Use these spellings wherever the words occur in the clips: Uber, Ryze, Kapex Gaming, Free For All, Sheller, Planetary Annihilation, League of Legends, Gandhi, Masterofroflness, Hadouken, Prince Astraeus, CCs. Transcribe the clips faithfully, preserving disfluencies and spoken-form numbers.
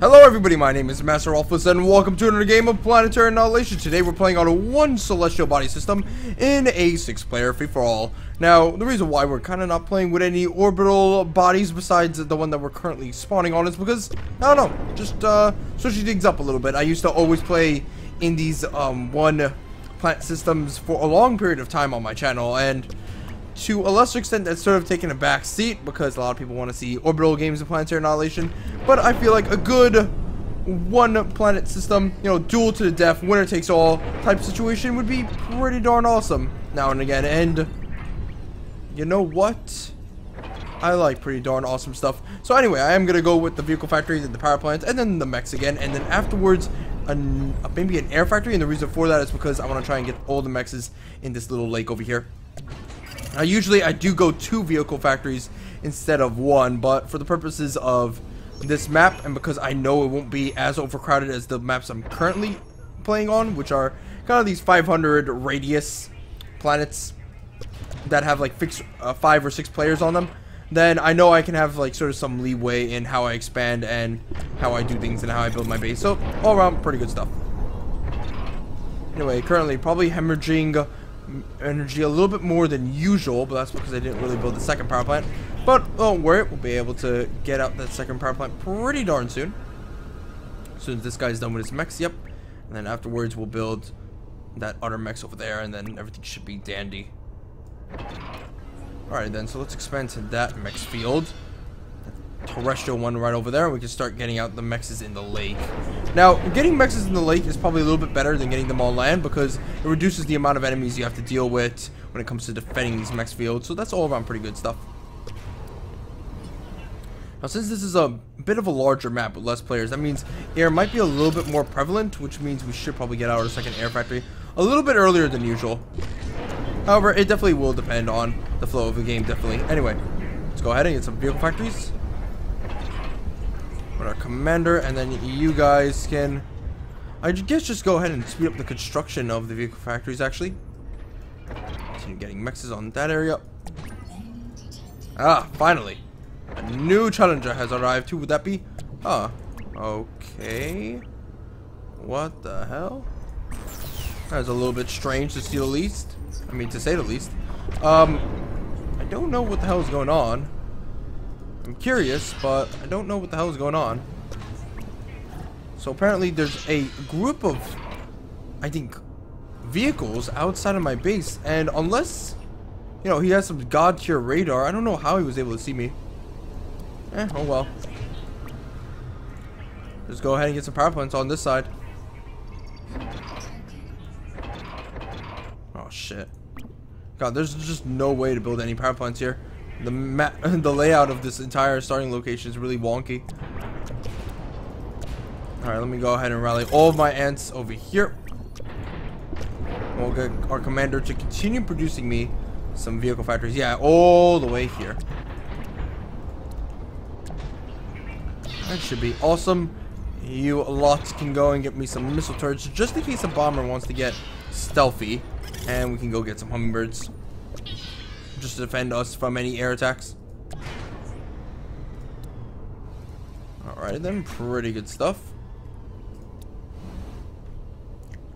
Hello everybody, my name is Masterofroflness and welcome to another game of Planetary Annihilation. Today we're playing on a one celestial body system in a six player free-for-all. Now, the reason why we're kind of not playing with any orbital bodies besides the one that we're currently spawning on is because, I don't know, just uh, switching things up a little bit. I used to always play in these um, one plant systems for a long period of time on my channel, and to a lesser extent that's sort of taken a back seat because a lot of people want to see orbital games of Planetary Annihilation. But I feel like a good one planet system, you know, duel to the death, winner takes all type situation would be pretty darn awesome now and again. And you know what, I like pretty darn awesome stuff. So anyway, I am gonna go with the vehicle factory, then the power plants, and then the mechs again, and then afterwards an, maybe an air factory. And the reason for that is because I want to try and get all the mechs in this little lake over here. Now, usually I do go two vehicle factories instead of one, but for the purposes of this map, and because I know it won't be as overcrowded as the maps I'm currently playing on, which are kind of these five hundred radius planets that have like fixed uh, five or six players on them, then I know I can have like sort of some leeway in how I expand and how I do things and how I build my base. So all around, pretty good stuff. Anyway, currently probably hemorrhaging energy a little bit more than usual, but that's because I didn't really build the second power plant. But don't worry, we'll be able to get out that second power plant pretty darn soon. As soon as this guy's done with his mechs, yep. And then afterwards we'll build that other mechs over there, and then everything should be dandy. Alright then, so let's expand to that mechs field. That terrestrial one right over there. We can start getting out the mechs in the lake. Now, getting mechs in the lake is probably a little bit better than getting them on land because it reduces the amount of enemies you have to deal with when it comes to defending these mechs fields. So that's all around pretty good stuff. Now, since this is a bit of a larger map with less players, that means air might be a little bit more prevalent, which means we should probably get out our second air factory a little bit earlier than usual. However, it definitely will depend on the flow of the game, definitely. Anyway, let's go ahead and get some vehicle factories. With our commander, and then you guys can, I guess, just go ahead and speed up the construction of the vehicle factories, actually. So you're getting mexes on that area. Ah, finally. A new challenger has arrived. Who would that be? Ah, okay. What the hell? That was a little bit strange, to see the least. I mean, to say the least. Um, I don't know what the hell is going on. I'm curious, but I don't know what the hell is going on. So apparently there's a group of, I think, vehicles outside of my base. And unless, you know, he has some god-tier radar, I don't know how he was able to see me. Eh, oh well. Just go ahead and get some power plants on this side. Oh shit. God, there's just no way to build any power plants here. The map, the layout of this entire starting location is really wonky. Alright, let me go ahead and rally all of my ants over here. We'll get our commander to continue producing me some vehicle factories. Yeah, all the way here. That should be awesome. You lots can go and get me some missile turrets just in case a bomber wants to get stealthy. And we can go get some hummingbirds just to defend us from any air attacks. Alright then, pretty good stuff.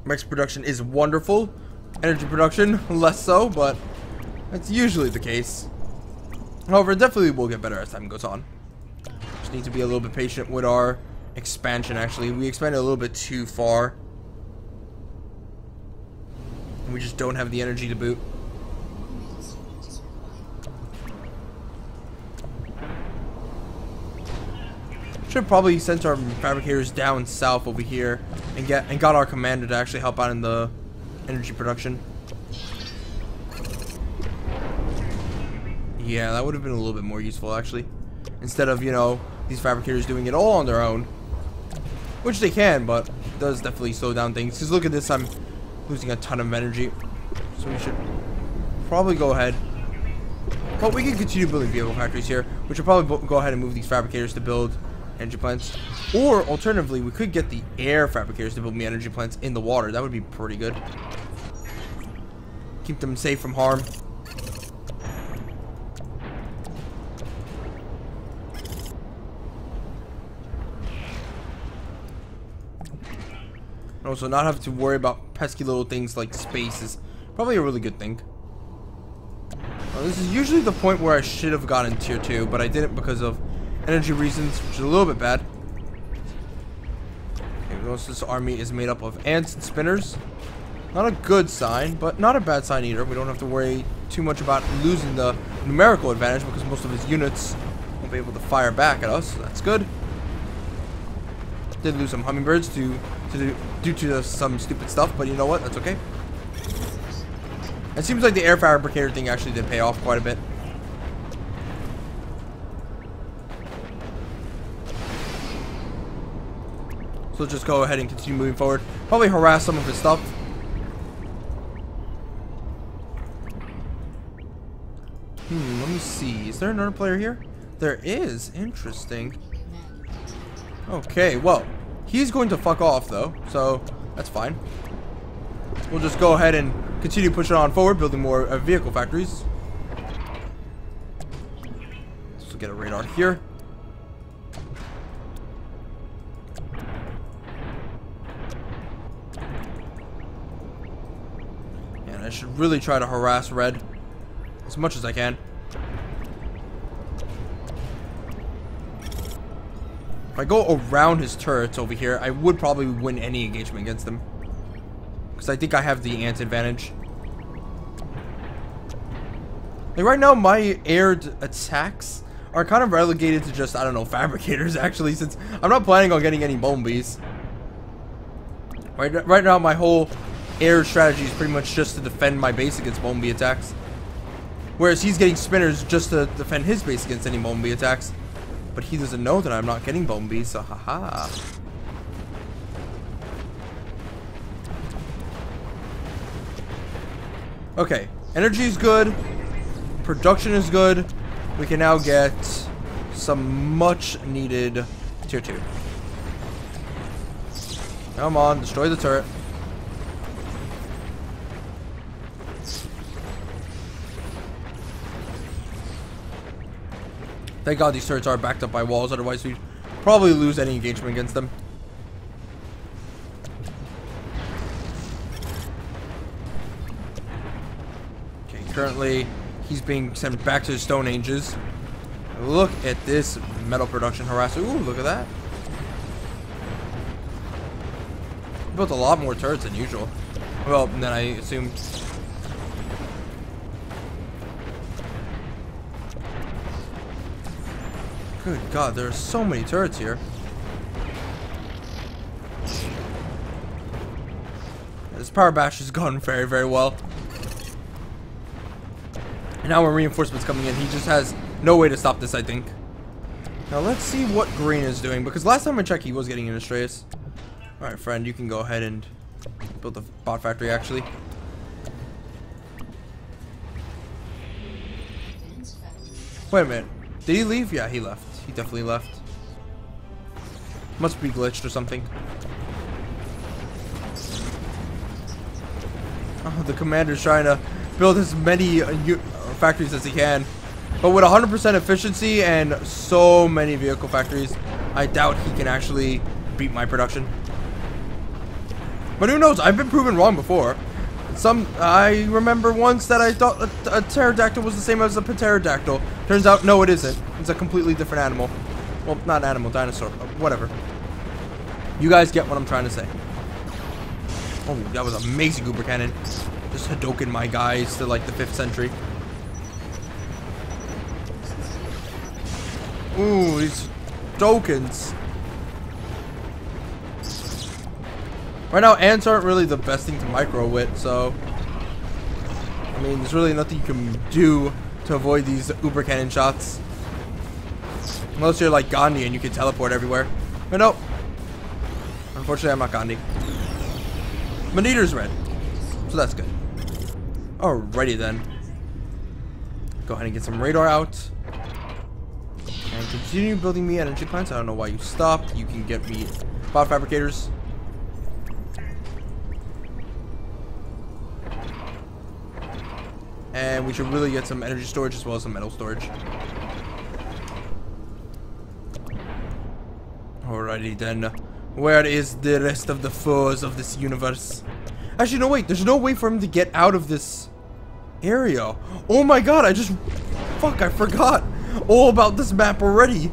Mech production is wonderful. Energy production, less so, but that's usually the case. However, it definitely will get better as time goes on. Need to be a little bit patient with our expansion. Actually, we expanded a little bit too far, and we just don't have the energy to boot. Should probably send our fabricators down south over here and get and got our commander to actually help out in the energy production. Yeah, that would have been a little bit more useful, actually, instead of, you know, these fabricators doing it all on their own, which they can, but it does definitely slow down things. Because look at this, I'm losing a ton of energy, so we should probably go ahead. But we can continue building vehicle factories here. We should probably go ahead and move these fabricators to build energy plants, or alternatively, we could get the air fabricators to build me energy plants in the water. That would be pretty good. Keep them safe from harm. And also not have to worry about pesky little things like space is probably a really good thing. Now, this is usually the point where I should have gotten tier two, but I didn't because of energy reasons, which is a little bit bad. Okay, most of this army is made up of ants and spinners. Not a good sign, but not a bad sign either. We don't have to worry too much about losing the numerical advantage because most of his units won't be able to fire back at us, so that's good. Did lose some hummingbirds to, to do, due to the, some stupid stuff, but you know what? That's okay. It seems like the air fabricator thing actually did pay off quite a bit. So just go ahead and continue moving forward. Probably harass some of his stuff. Hmm, let me see. Is there another player here? There is. Interesting. Okay, well, he's going to fuck off, though, so that's fine. We'll just go ahead and continue pushing on forward, building more uh, vehicle factories. So get a radar here. And I should really try to harass Red as much as I can. If I go around his turrets over here, I would probably win any engagement against them. Because I think I have the ant advantage. Like right now, my aired attacks are kind of relegated to just, I don't know, fabricators actually, since I'm not planning on getting any bombies. Right, right now, my whole air strategy is pretty much just to defend my base against bombie attacks. Whereas he's getting spinners just to defend his base against any bombie attacks. But he doesn't know that I'm not getting bombies, so haha. Okay, energy is good. Production is good. We can now get some much needed tier two. Come on, destroy the turret. Thank God these turrets are backed up by walls, otherwise we'd probably lose any engagement against them. Okay, currently he's being sent back to the Stone Ages. Look at this metal production harasser. Ooh, look at that. Built a lot more turrets than usual. Well, then I assumed... Good God, there are so many turrets here. This power bash has gone very, very well. And now when reinforcements coming in, he just has no way to stop this, I think. Now let's see what Green is doing, because last time I checked, he was getting an Atreus. All right, friend, you can go ahead and build the bot factory, actually. Wait a minute. Did he leave? Yeah, he left. He definitely left. Must be glitched or something. Oh, the commander's trying to build as many uh, uh, factories as he can. But with one hundred percent efficiency and so many vehicle factories, I doubt he can actually beat my production. But who knows? I've been proven wrong before. Some I remember once that I thought a, a pterodactyl was the same as a pterodactyl. Turns out, no, it isn't. It's a completely different animal. Well, not an animal, dinosaur, whatever. You guys get what I'm trying to say. Oh, that was amazing, Goober Cannon. Just Hadouken my guys to like the fifth century. Ooh, these Hadoukens. Right now, ants aren't really the best thing to micro with, so... I mean, there's really nothing you can do to avoid these uber cannon shots. Unless you're like Gandhi and you can teleport everywhere. But no. Unfortunately, I'm not Gandhi. My leader's red. So that's good. Alrighty then. Go ahead and get some radar out. And continue building me energy plants. I don't know why you stopped. You can get me bot fabricators. And we should really get some energy storage as well as some metal storage. Alrighty then. Where is the rest of the foes of this universe? Actually, no, wait. There's no way for him to get out of this area. Oh my god, I just... Fuck, I forgot all about this map already.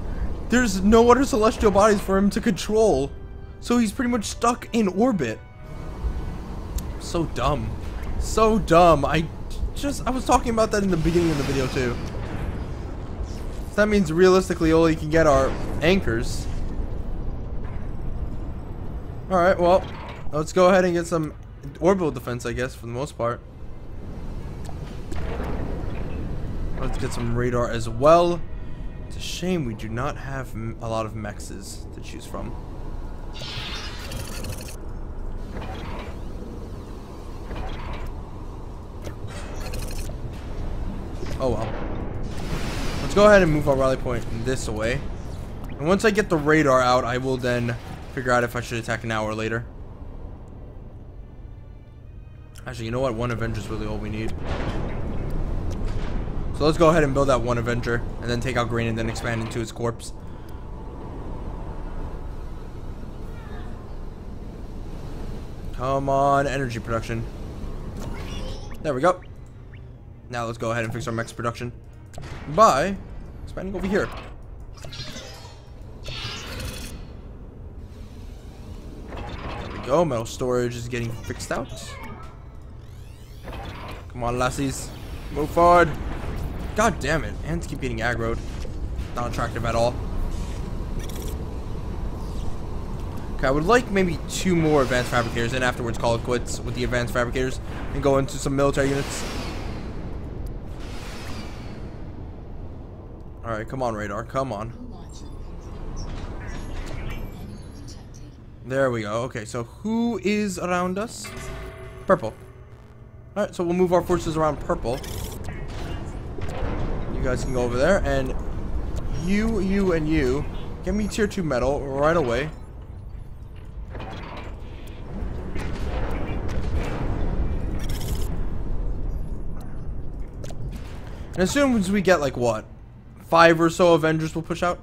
There's no other celestial bodies for him to control. So he's pretty much stuck in orbit. So dumb. So dumb. I just... I was talking about that in the beginning of the video, too. So that means, realistically, all he can get are anchors. Alright, well, let's go ahead and get some orbital defense, I guess, for the most part. Let's get some radar as well. It's a shame we do not have a lot of mexes to choose from. Oh well. Let's go ahead and move our rally point this way. And once I get the radar out, I will then figure out if I should attack an hour later. Actually, you know what? One Avenger is really all we need. So let's go ahead and build that one Avenger, and then take out Green, and then expand into his corpse. Come on, energy production. There we go. Now let's go ahead and fix our mech's production by expanding over here. There we go. Metal storage is getting fixed out. Come on, lassies. Move forward. God damn it. Ants keep getting aggroed. Not attractive at all. Okay, I would like maybe two more advanced fabricators and afterwards call it quits with the advanced fabricators and go into some military units. Alright, come on, radar. Come on. There we go. Okay, so who is around us? Purple. Alright, so we'll move our forces around purple. You guys can go over there, and you, you, and you. Get me tier two metal right away. And as soon as we get, like, what? Five or so Avengers will push out.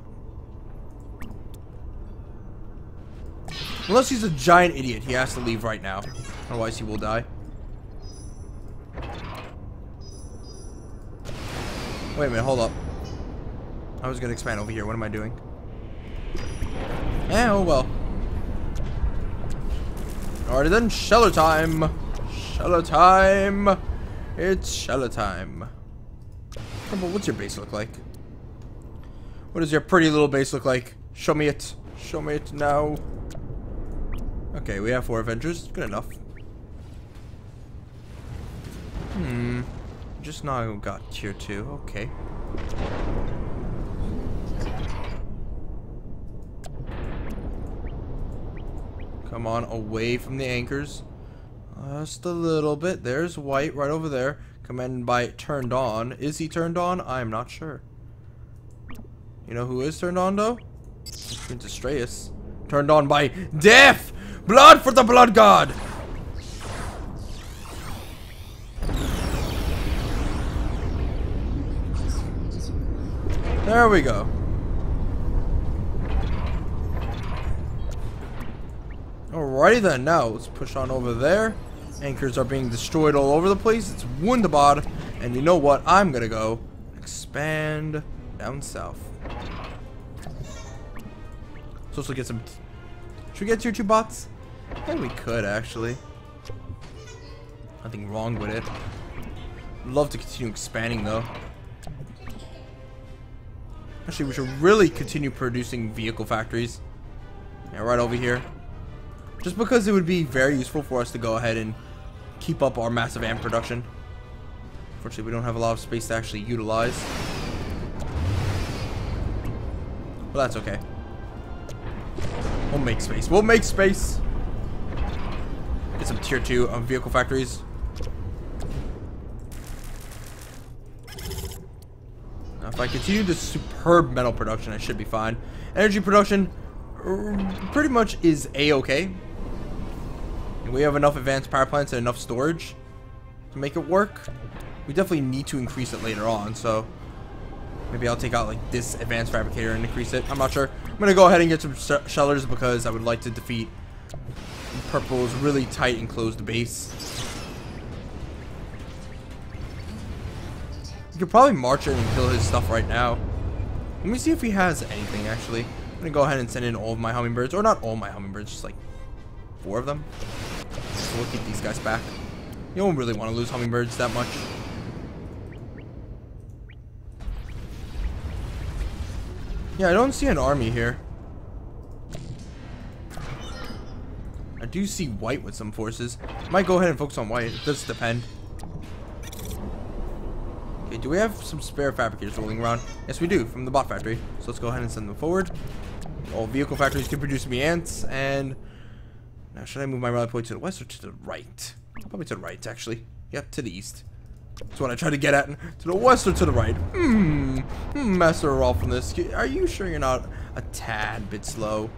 Unless he's a giant idiot, he has to leave right now. Otherwise, he will die. Wait a minute, hold up. I was gonna expand over here. What am I doing? Eh, oh well. Alright then, sheller time. Sheller time. It's sheller time. Crumble, what's your base look like? What does your pretty little base look like? Show me it. Show me it now. Okay, we have four Avengers. Good enough. Hmm. Just now got tier two, okay. Come on, away from the anchors. Just a little bit. There's white right over there. Commanded by turned on. Is he turned on? I'm not sure. You know who is turned on though? Prince Astraeus. Turned on by death! Blood for the blood god! There we go. Alrighty then, now let's push on over there. Anchors are being destroyed all over the place. It's wunderbar. And you know what? I'm gonna go expand down south. Let's also get some... Should we get tier two bots? Yeah, we could actually. Nothing wrong with it. Love to continue expanding though. Actually, we should really continue producing vehicle factories. Yeah, right over here. Just because it would be very useful for us to go ahead and keep up our massive amp production. Unfortunately, we don't have a lot of space to actually utilize. Well, that's okay. We'll make space. We'll make space! Get some tier two um, vehicle factories. If I continue this superb metal production, I should be fine. Energy production pretty much is a-okay. We have enough advanced power plants and enough storage to make it work. We definitely need to increase it later on, so Maybe I'll take out like this advanced fabricator and increase it. I'm not sure. I'm gonna go ahead and get some shellers because I would like to defeat purples really tight and close the base. You could probably march in and kill his stuff right now. Let me see if he has anything actually. I'm gonna go ahead and send in all of my hummingbirds, or not all my hummingbirds, just like four of them. So we'll keep these guys back. You don't really want to lose hummingbirds that much. Yeah, I don't see an army here. I do see white with some forces. Might go ahead and focus on white. It does depend. Okay, do we have some spare fabricators rolling around? Yes, we do, from the bot factory. So let's go ahead and send them forward. All vehicle factories can produce me ants. And now, should I move my rally point to the west or to the right? Probably to the right, actually. Yep, to the east. That's what I try to get at. To the west or to the right? Hmm. Masterofroflness. Are you sure you're not a tad bit slow?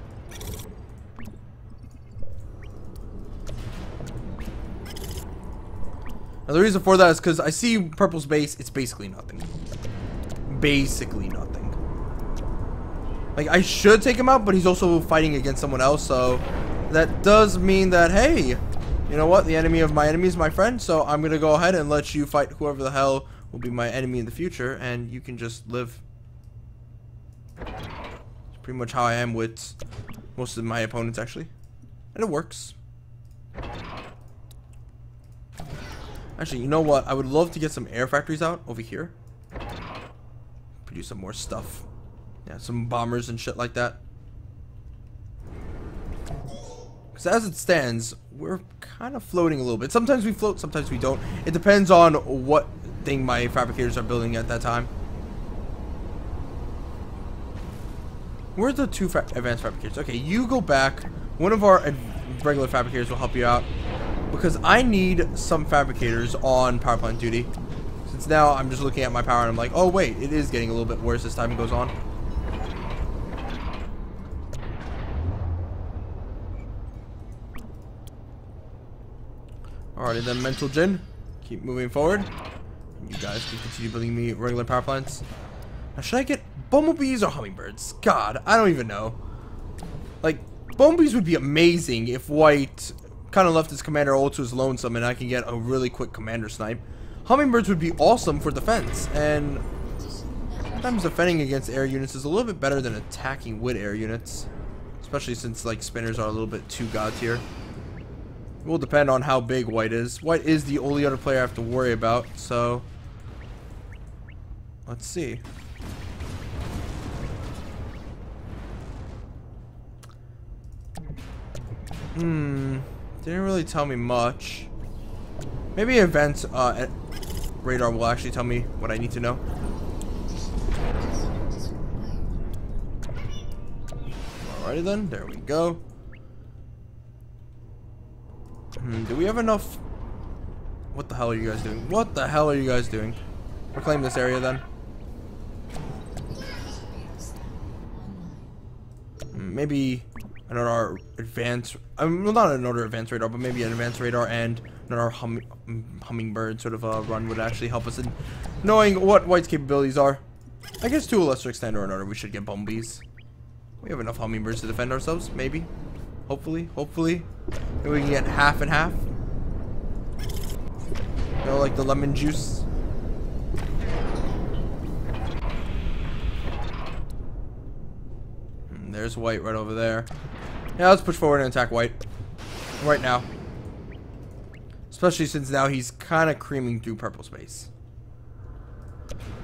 Now, the reason for that is because I see purple's base. It's basically nothing. Basically nothing. Like, I should take him out, but he's also fighting against someone else. So that does mean that, hey, you know what? The enemy of my enemy is my friend, so I'm going to go ahead and let you fight whoever the hell will be my enemy in the future, and you can just live. It's pretty much how I am with most of my opponents, actually. And it works. Actually, you know what? I would love to get some air factories out over here. Produce some more stuff. Yeah, some bombers and shit like that. So as it stands, we're kind of floating a little bit. Sometimes we float, sometimes we don't. It depends on what thing my fabricators are building at that time. Where are the two fa advanced fabricators? Okay, you go back. One of our regular fabricators will help you out because I need some fabricators on power plant duty. Since now I'm just looking at my power and I'm like, oh wait, it is getting a little bit worse as time goes on. Alrighty then, Mental Gin. Keep moving forward. You guys can continue building me regular power plants. Now, should I get bumblebees or hummingbirds? God, I don't even know. Like, bumblebees would be amazing if white kind of left his commander all to his lonesome and I can get a really quick commander snipe. Hummingbirds would be awesome for defense. And sometimes defending against air units is a little bit better than attacking with air units. Especially since, like, spinners are a little bit too god tier. It will depend on how big white is. White is the only other player I have to worry about, so let's see. Hmm, didn't really tell me much. Maybe event uh, radar will actually tell me what I need to know. Alrighty then, there we go. Hmm, do we have enough? What the hell are you guys doing? What the hell are you guys doing? Reclaim this area then. Maybe another advanced, um, well, not another advanced radar, but maybe an advanced radar and another hum, hummingbird sort of a run would actually help us in knowing what white's capabilities are. I guess to a lesser extent or another, we should get bumblebees. We have enough hummingbirds to defend ourselves, maybe. Hopefully, hopefully, we can get half and half. You know, like the lemon juice. And there's white right over there. Yeah, let's push forward and attack white. Right now. Especially since now he's kind of creaming through purple space.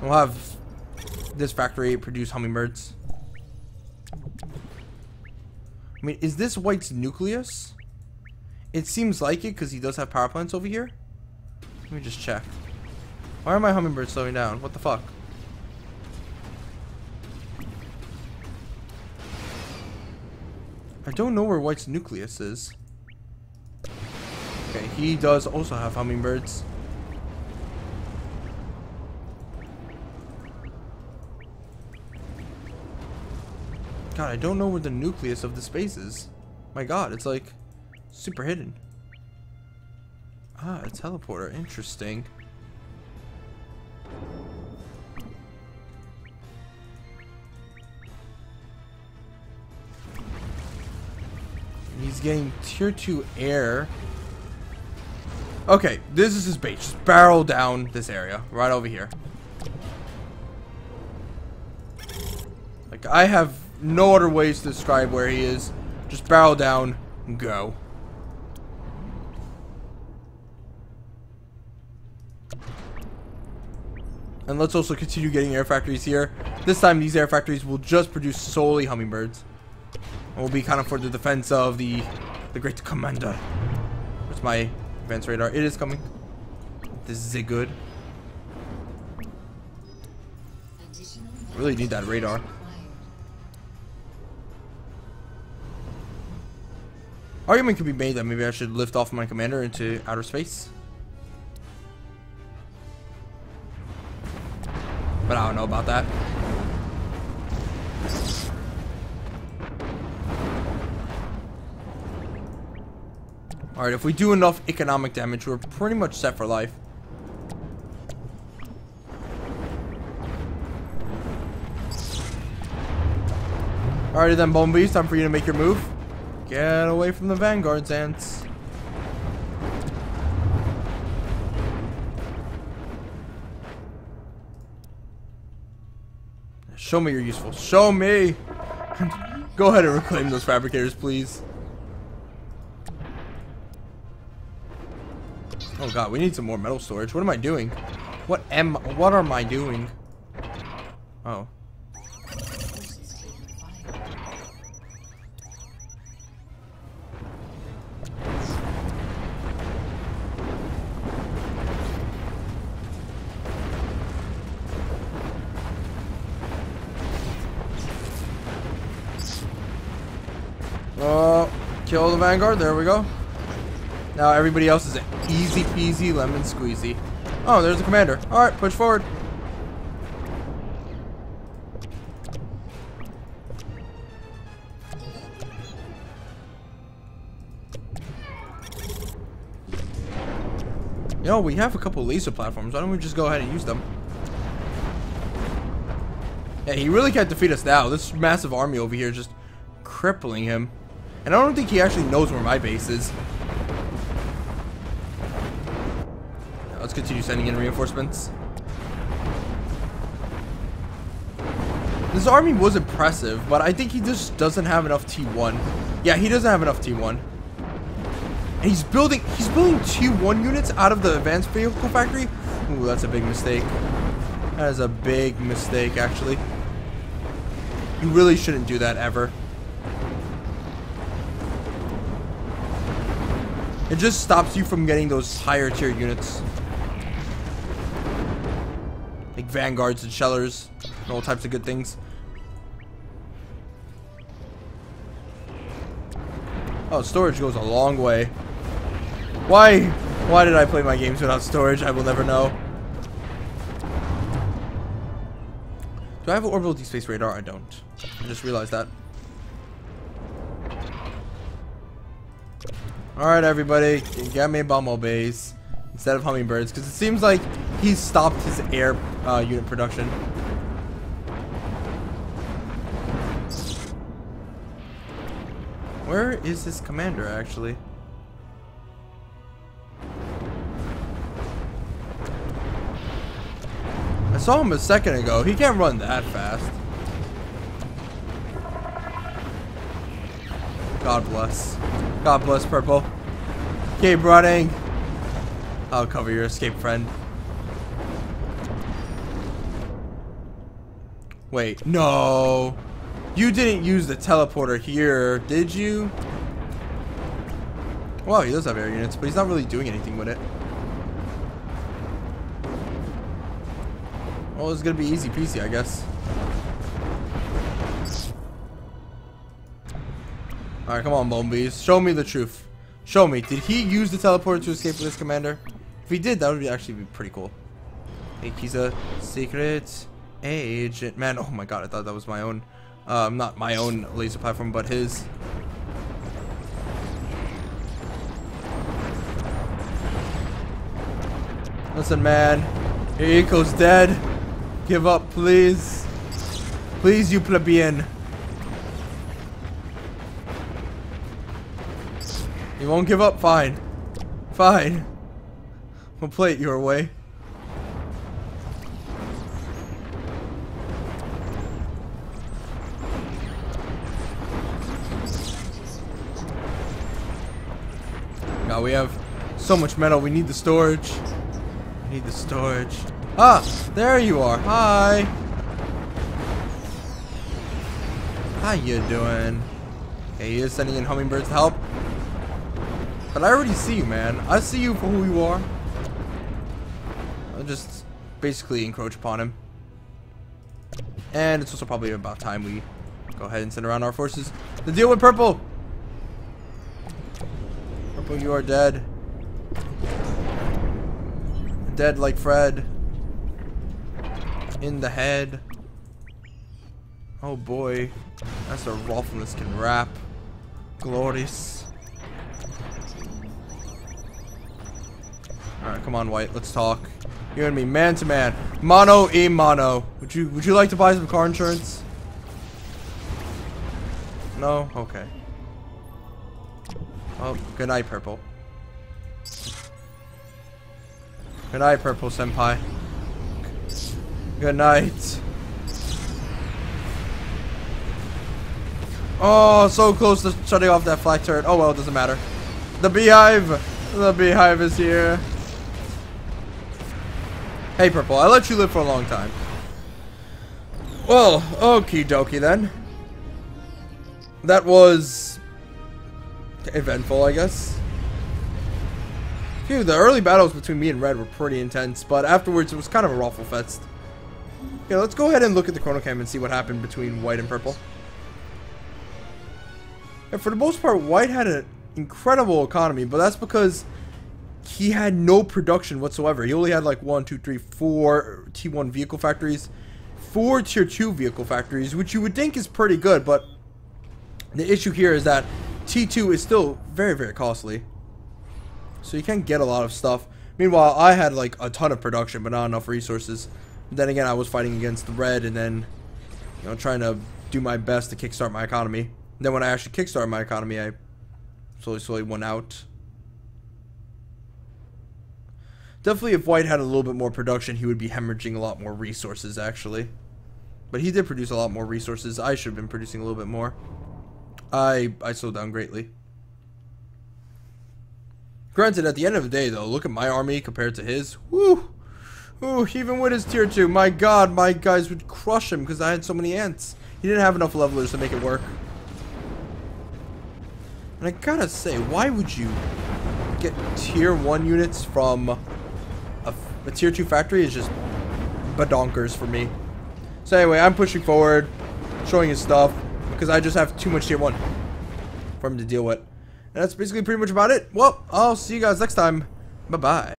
We'll have this factory produce hummingbirds. I mean, is this white's nucleus? It seems like it because he does have power plants over here. Let me just check. Why are my hummingbirds slowing down? What the fuck? I don't know where white's nucleus is. Okay, he does also have hummingbirds. God, I don't know where the nucleus of the space is. My God, it's like super hidden. Ah, a teleporter. Interesting. He's getting tier two air. Okay, this is his base. Just barrel down this area. Right over here. Like, I have no other ways to describe where he is. Just barrel down and go. And let's also continue getting air factories here. This time, these air factories will just produce solely hummingbirds. And will be kind of for the defense of the, the great commander. Where's my advanced radar? It is coming. This is a good. Really need that radar. Argument could be made that maybe I should lift off my commander into outer space. But I don't know about that. Alright, if we do enough economic damage, we're pretty much set for life. Alrighty then, Bone Beast, time for you to make your move. Get away from the Vanguard's ants. Show me you're useful. Show me! Go ahead and reclaim those fabricators, please. Oh god, we need some more metal storage. What am I doing? What am what am I doing? Oh. Oh, kill the Vanguard. There we go. Now everybody else is an easy peasy lemon squeezy. Oh, there's the commander. All right, push forward. Yo, we have a couple laser platforms. Why don't we just go ahead and use them? Yeah, he really can't defeat us now. This massive army over here is just crippling him. And I don't think he actually knows where my base is. Now, let's continue sending in reinforcements. This army was impressive, but I think he just doesn't have enough T one. Yeah, he doesn't have enough T one. And he's building he's building T one units out of the advanced vehicle factory. Ooh, that's a big mistake. That is a big mistake, actually. You really shouldn't do that ever. It just stops you from getting those higher tier units. Like Vanguards and Shellers and all types of good things. Oh, storage goes a long way. Why? Why did I play my games without storage? I will never know. Do I have an orbital deep space radar? I don't. I just realized that. Alright everybody, get me Bumble Base instead of hummingbirds, because it seems like he stopped his air uh, unit production. Where is his commander actually? I saw him a second ago, he can't run that fast. God bless. God bless, Purple. Keep running. I'll cover your escape, friend. Wait, no. You didn't use the teleporter here, did you? Well, he does have air units, but he's not really doing anything with it. Well, it's gonna be easy peasy, I guess. Alright, come on, Bone Bees. Show me the truth. Show me. Did he use the teleporter to escape with his commander? If he did, that would be actually be pretty cool. I think he's a secret agent. Man, oh my god, I thought that was my own. Um, not my own laser platform, but his. Listen, man. Your eco's dead. Give up, please. Please, you plebeian. You won't give up? Fine. Fine. We'll play it your way. God, we have so much metal. We need the storage. We need the storage. Ah! There you are. Hi! How you doing? Okay, he is sending in hummingbirds to help. But I already see you, man. I see you for who you are. I'll just basically encroach upon him. And it's also probably about time we go ahead and send around our forces to deal with Purple. Purple, you are dead. Dead like Fred. In the head. Oh boy, Masterofroflness can rap. Glorious. Alright, come on, White, let's talk. You and me, man to man. Mano e mano. Would you would you like to buy some car insurance? No? Okay. Oh, good night, Purple. Good night, Purple Senpai. Good night. Oh, so close to shutting off that flat turret. Oh well, it doesn't matter. The beehive! The beehive is here. Hey, Purple, I let you live for a long time. Well, okie dokie then. That was eventful, I guess. Phew, the early battles between me and Red were pretty intense, but afterwards it was kind of a raffle fest. Yeah, let's go ahead and look at the chronocam and see what happened between White and Purple. And for the most part, White had an incredible economy, but that's because he had no production whatsoever. He only had like one, two, three, four T one vehicle factories, four tier two vehicle factories, which you would think is pretty good, but the issue here is that T two is still very, very costly. So you can't get a lot of stuff. Meanwhile, I had like a ton of production, but not enough resources. And then again, I was fighting against the Red and then, you know, trying to do my best to kickstart my economy. Then when I actually kickstarted my economy, I slowly, slowly went out. Definitely if White had a little bit more production, he would be hemorrhaging a lot more resources, actually. But he did produce a lot more resources. I should have been producing a little bit more. I, I slowed down greatly. Granted, at the end of the day, though, look at my army compared to his. Woo! Ooh, even with his tier two, my god, my guys would crush him because I had so many ants. He didn't have enough levelers to make it work. And I gotta say, why would you get tier one units from a, a tier two factory is just badonkers for me. So anyway, I'm pushing forward, showing his stuff, because I just have too much tier one for him to deal with. And that's basically pretty much about it. Well, I'll see you guys next time. Bye-bye.